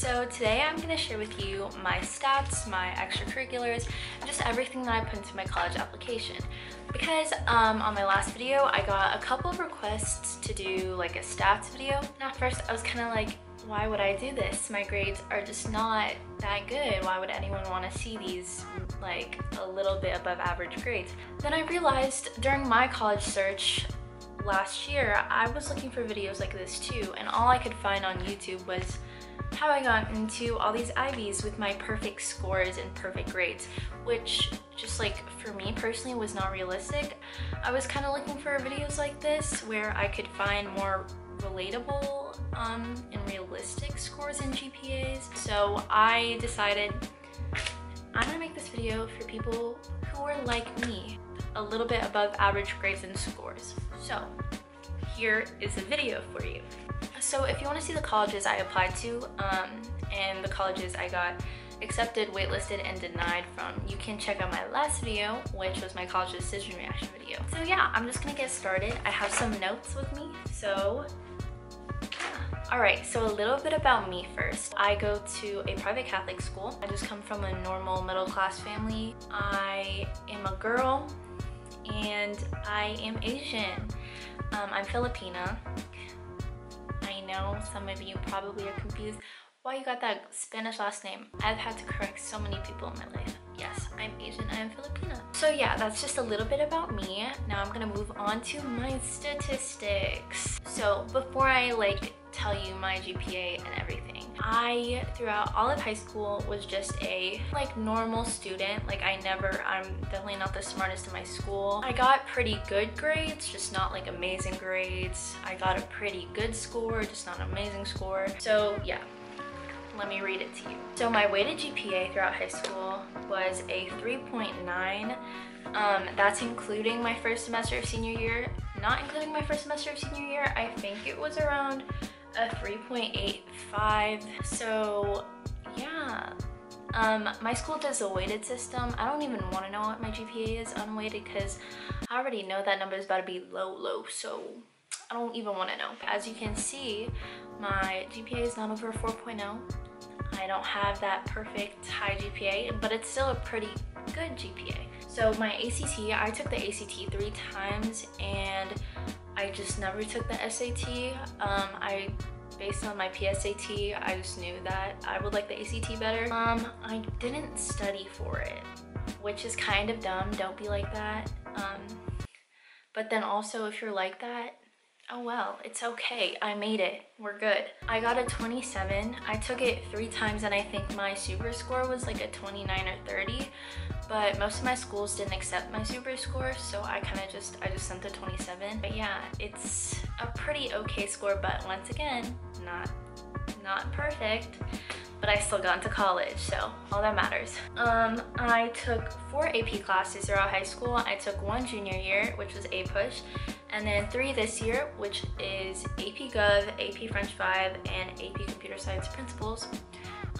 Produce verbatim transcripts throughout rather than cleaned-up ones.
So today I'm going to share with you my stats, my extracurriculars, and just everything that I put into my college application. Because um, on my last video, I got a couple of requests to do like a stats video. Now, at first I was kind of like, why would I do this? My grades are just not that good. Why would anyone want to see these like a little bit above average grades? Then I realized during my college search last year, I was looking for videos like this too, and all I could find on YouTube was how I got into all these Ivies with my perfect scores and perfect grades, which just like for me personally was not realistic. I was kind of looking for videos like this where I could find more relatable um, and realistic scores in G P As. So I decided I'm gonna make this video for people who are like me, a little bit above average grades and scores. So here is the video for you. So if you want to see the colleges I applied to um, and the colleges I got accepted, waitlisted, and denied from, you can check out my last video, which was my college decision reaction video. So yeah, I'm just gonna get started. I have some notes with me, so yeah. Alright, so a little bit about me first. I go to a private Catholic school. I just come from a normal middle class family. I am a girl and I am Asian. Um, I'm Filipina. I know some of you probably are confused. Why you got that Spanish last name? I've had to correct so many people in my life. Yes, I'm Asian, I'm Filipina. So yeah, that's just a little bit about me. Now I'm gonna move on to my statistics. So before I like tell you my G P A and everything, I throughout all of high school was just a like normal student. Like I never, I'm definitely not the smartest in my school. I got pretty good grades, just not like amazing grades. I got a pretty good score, just not an amazing score. So yeah. Let me read it to you. So my weighted G P A throughout high school was a three point nine. Um, that's including my first semester of senior year. Not including my first semester of senior year, I think it was around a three point eight five. So yeah. Um, my school does a weighted system. I don't even want to know what my G P A is unweighted because I already know that number is about to be low, low. So I don't even want to know. As you can see, my G P A is not over four point oh. I don't have that perfect high G P A, but it's still a pretty good G P A. So my A C T, I took the A C T three times and I just never took the S A T. Um, I, based on my P S A T, I just knew that I would like the A C T better. Um, I didn't study for it, which is kind of dumb. Don't be like that. Um, but then also if you're like that, oh well, it's okay. I made it. We're good. I got a twenty-seven. I took it three times and I think my super score was like a twenty-nine or thirty, but most of my schools didn't accept my super score, so I kind of just, I just sent the twenty-seven. But yeah, it's a pretty okay score, but once again, not, not perfect, but I still got into college, so all that matters. Um, I took four A P classes throughout high school. I took one junior year, which was APUSH, and then three this year, which is A P Gov, A P French five, and A P Computer Science Principles.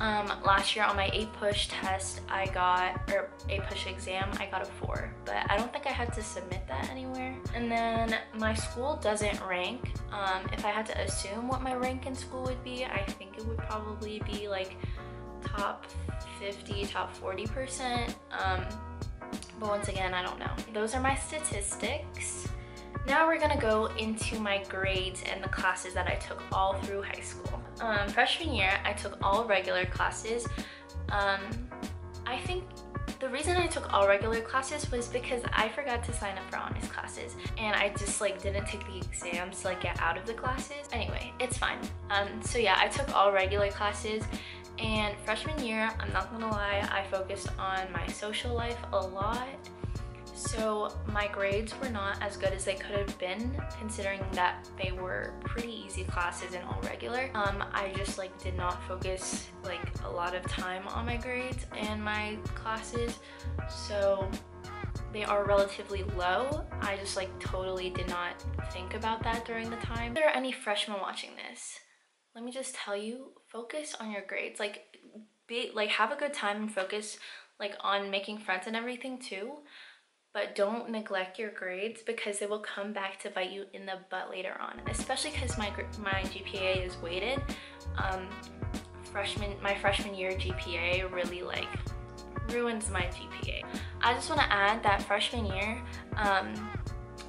Um, last year on my APUSH test, I got, or APUSH exam, I got a four, but I don't think I had to submit that anywhere. And then my school doesn't rank. Um, if I had to assume what my rank in school would be, I think it would probably be like top fifty, top forty percent. Um, but once again, I don't know. Those are my statistics. Now we're gonna go into my grades and the classes that I took all through high school. Um, freshman year, I took all regular classes. Um, I think the reason I took all regular classes was because I forgot to sign up for honors classes, and I just like didn't take the exams to like get out of the classes. Anyway, it's fine. Um, so yeah, I took all regular classes. And freshman year, I'm not gonna lie, I focused on my social life a lot. So my grades were not as good as they could have been, considering that they were pretty easy classes and all regular. Um, I just like did not focus like a lot of time on my grades and my classes, so they are relatively low. I just like totally did not think about that during the time. If there are any freshmen watching this, let me just tell you, focus on your grades. Like, be like have a good time and focus like on making friends and everything too. But don't neglect your grades because they will come back to bite you in the butt later on, especially because my, my G P A is weighted. Um, freshman, my freshman year G P A really like ruins my G P A. I just want to add that freshman year, um,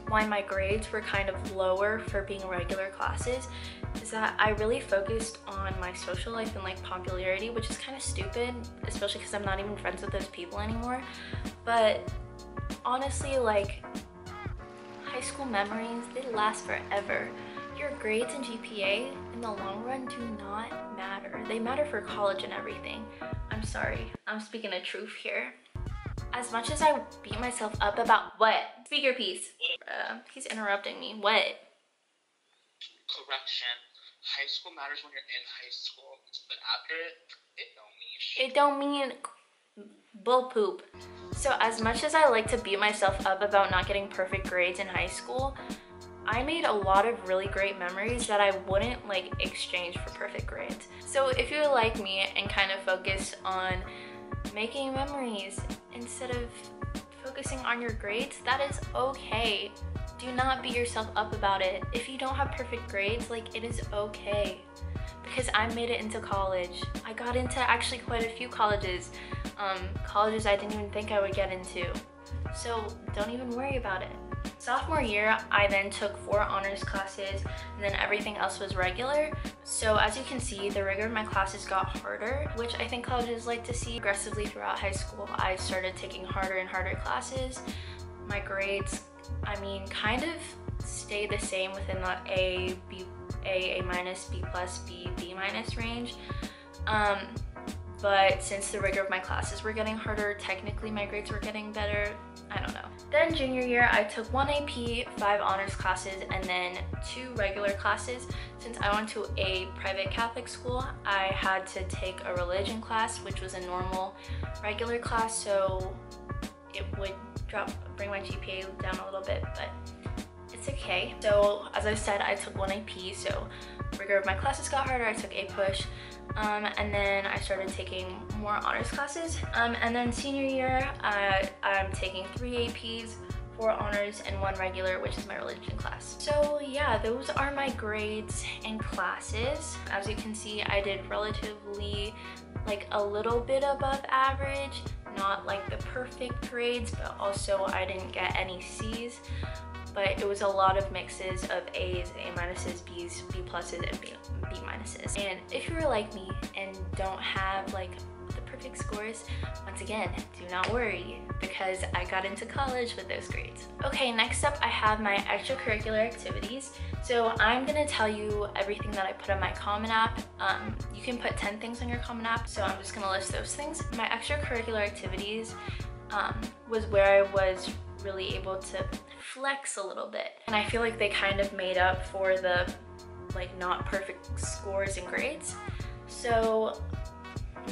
why my grades were kind of lower for being regular classes is that I really focused on my social life and like popularity, which is kind of stupid, especially because I'm not even friends with those people anymore. But honestly, like, high school memories, they last forever. Your grades and G P A in the long run do not matter. They matter for college and everything. I'm sorry, I'm speaking the truth here. As much as I beat myself up about what? Speaker piece. Uh, he's interrupting me. What? Correction. High school matters when you're in high school, but after it, it don't mean shit. It don't mean bull poop. So as much as I like to beat myself up about not getting perfect grades in high school, I made a lot of really great memories that I wouldn't like exchange for perfect grades. So if you're like me and kind of focused on making memories instead of focusing on your grades, that is okay. Do not beat yourself up about it. If you don't have perfect grades, like, it is okay. Because I made it into college. I got into actually quite a few colleges. Um, colleges I didn't even think I would get into. So don't even worry about it. Sophomore year, I then took four honors classes, and then everything else was regular. So as you can see, the rigor of my classes got harder, which I think colleges like to see. Aggressively throughout high school, I started taking harder and harder classes. My grades, I mean, kind of stayed the same within the A, B, A, A minus, B plus, B, B minus range. Um, but since the rigor of my classes were getting harder, technically my grades were getting better. I don't know. Then junior year, I took one A P, five honors classes, and then two regular classes. Since I went to a private Catholic school, I had to take a religion class, which was a normal regular class, so it would drop, bring my G P A down a little bit, but it's okay. So as I said, I took one A P, so rigor of my classes got harder. I took APUSH, um, and then I started taking more honors classes. Um, and then senior year, uh, I'm taking three A Ps, four honors, and one regular, which is my religion class. So yeah, those are my grades and classes. As you can see, I did relatively like a little bit above average, not like the perfect grades, but also I didn't get any C's. But it was a lot of mixes of A's, A minuses, B's, B pluses, and B, B minuses. And if you're like me and don't have like the perfect scores, once again, do not worry, because I got into college with those grades. Okay, next up I have my extracurricular activities. So I'm gonna tell you everything that I put on my Common App. Um, you can put ten things on your Common App, so I'm just gonna list those things. My extracurricular activities um, was where I was really able to flex a little bit, and I feel like they kind of made up for the like not perfect scores and grades. So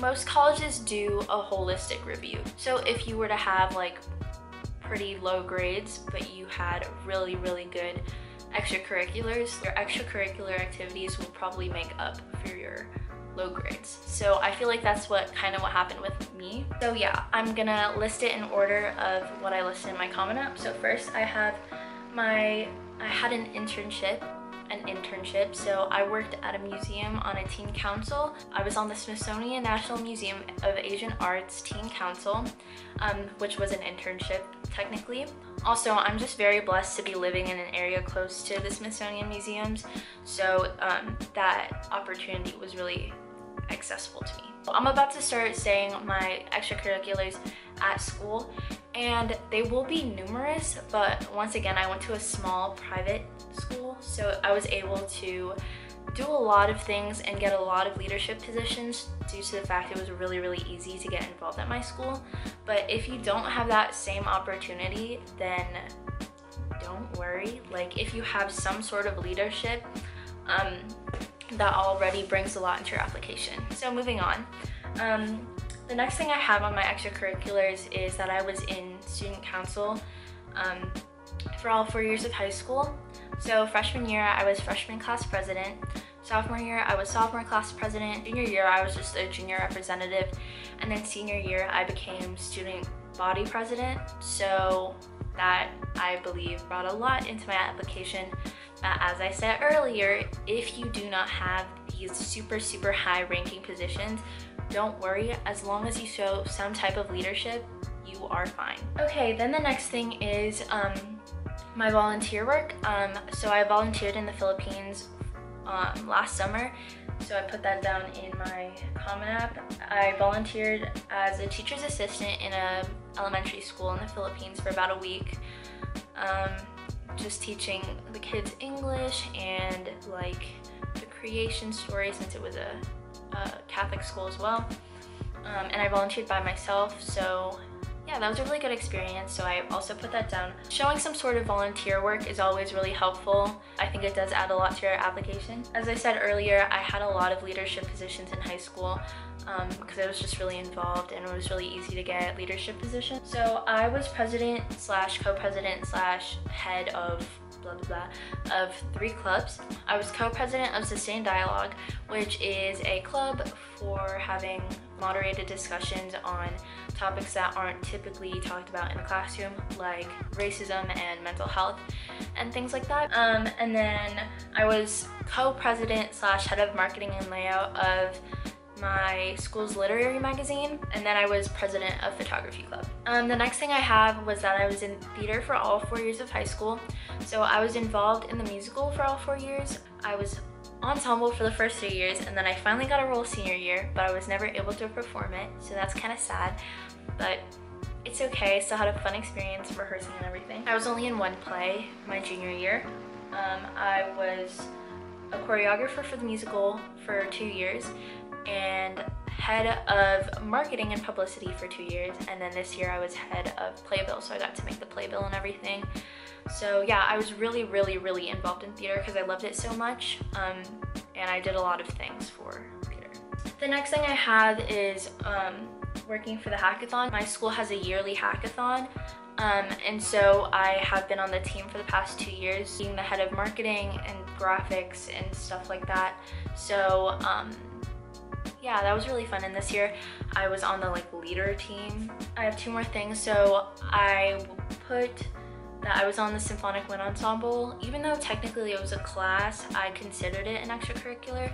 most colleges do a holistic review, so if you were to have like pretty low grades but you had really really good extracurriculars, your extracurricular activities will probably make up for your low grades. So I feel like that's what kind of what happened with me. So yeah, I'm gonna list it in order of what I listed in my Common App. So first I have my, I had an internship, an internship. So I worked at a museum on a teen council. I was on the Smithsonian National Museum of Asian Arts teen council, um, which was an internship technically. Also, I'm just very blessed to be living in an area close to the Smithsonian museums. So um, that opportunity was really accessible to me. I'm about to start saying my extracurriculars at school, and they will be numerous, but once again, I went to a small private school, so I was able to do a lot of things and get a lot of leadership positions due to the fact it was really really easy to get involved at my school. But if you don't have that same opportunity, then don't worry. Like, if you have some sort of leadership, um, that already brings a lot into your application. So moving on, um, the next thing I have on my extracurriculars is that I was in student council um, for all four years of high school. So freshman year, I was freshman class president. Sophomore year, I was sophomore class president. Junior year, I was just a junior representative. And then senior year, I became student body president. So that, I believe, brought a lot into my application. Uh, as I said earlier, if you do not have these super, super high ranking positions, don't worry. As long as you show some type of leadership, you are fine. Okay, then the next thing is um, my volunteer work. Um, so I volunteered in the Philippines um, last summer. So I put that down in my comment app. I volunteered as a teacher's assistant in an elementary school in the Philippines for about a week. Um, just teaching the kids English and like the creation story, since it was a, a Catholic school as well. Um, and I volunteered by myself, so yeah, that was a really good experience, so I also put that down. Showing some sort of volunteer work is always really helpful. I think it does add a lot to your application. As I said earlier, I had a lot of leadership positions in high school um, because I was just really involved and it was really easy to get leadership positions. So I was president slash co-president slash head of blah blah blah of three clubs. I was co-president of Sustained Dialogue, which is a club for having moderated discussions on topics that aren't typically talked about in the classroom, like racism and mental health and things like that. Um, and then I was co-president slash head of marketing and layout of my school's literary magazine, and then I was president of photography club. Um, the next thing I have was that I was in theater for all four years of high school. So I was involved in the musical for all four years. I was ensemble for the first three years, and then I finally got a role senior year, but I was never able to perform it, so that's kind of sad, but it's okay. I still had a fun experience rehearsing and everything. I was only in one play my junior year. Um, I was a choreographer for the musical for two years, and head of marketing and publicity for two years, and then this year I was head of Playbill, so I got to make the Playbill and everything. So yeah, I was really, really, really involved in theater because I loved it so much, um, and I did a lot of things for theater. The next thing I have is um, working for the hackathon. My school has a yearly hackathon, um, and so I have been on the team for the past two years, being the head of marketing and graphics and stuff like that. So um, yeah, that was really fun, and this year I was on the like leader team. I have two more things, so I put that I was on the symphonic wind ensemble. Even though technically it was a class, I considered it an extracurricular.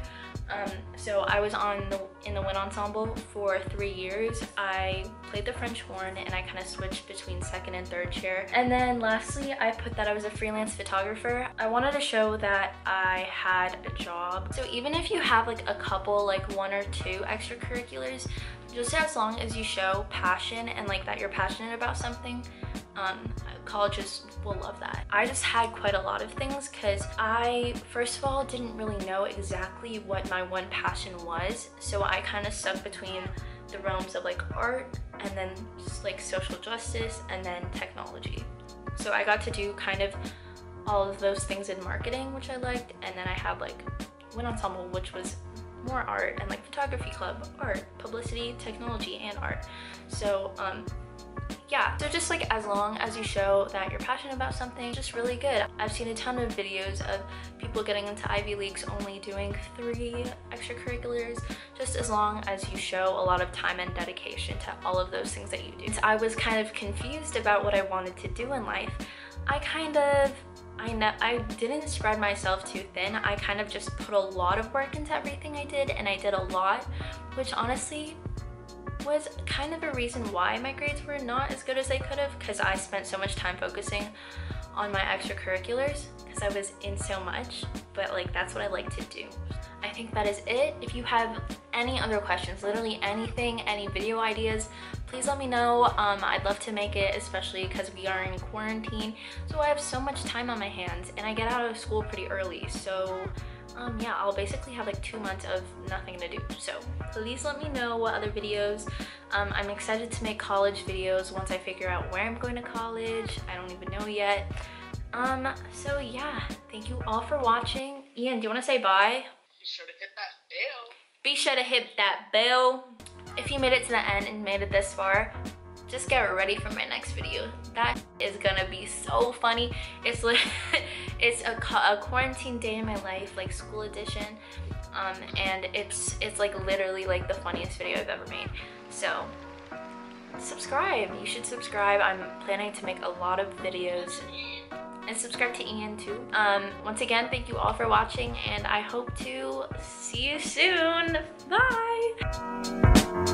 Um, so I was on the, in the wind ensemble for three years. I played the French horn, and I kind of switched between second and third chair. And then lastly, I put that I was a freelance photographer. I wanted to show that I had a job. So even if you have like a couple, like one or two extracurriculars, just as long as you show passion and like that you're passionate about something, um, colleges will love that. I just had quite a lot of things because I, first of all, didn't really know exactly what my one passion was, so I kind of stuck between the realms of like art and then just like social justice and then technology. So I got to do kind of all of those things in marketing, which I liked, and then I had like wind ensemble, which was more art, and like photography club, art, publicity, technology, and art. So um yeah, so just like as long as you show that you're passionate about something, just really good. I've seen a ton of videos of people getting into Ivy Leagues only doing three extracurriculars, just as long as you show a lot of time and dedication to all of those things that you do. So I was kind of confused about what I wanted to do in life. I kind of, I, know, I didn't spread myself too thin. I kind of just put a lot of work into everything I did, and I did a lot, which honestly was kind of a reason why my grades were not as good as they could have, because I spent so much time focusing on my extracurriculars because I was in so much, but like that's what I like to do. I think that is it. If you have any other questions, literally anything, any video ideas, please let me know. Um, I'd love to make it, especially because we are in quarantine, so I have so much time on my hands, and I get out of school pretty early, so Um, yeah, I'll basically have like two months of nothing to do. So please let me know what other videos. Um, I'm excited to make college videos once I figure out where I'm going to college. I don't even know yet. Um, so yeah, thank you all for watching. Ian, do you want to say bye? Be sure to hit that bell. Be sure to hit that bell. If you made it to the end and made it this far, just get ready for my next video. That is gonna be so funny. It's it's a, a quarantine day in my life, like school edition, um, and it's it's like literally like the funniest video I've ever made. So subscribe. You should subscribe. I'm planning to make a lot of videos. and subscribe to Ian too. Um, once again, thank you all for watching, and I hope to see you soon. Bye!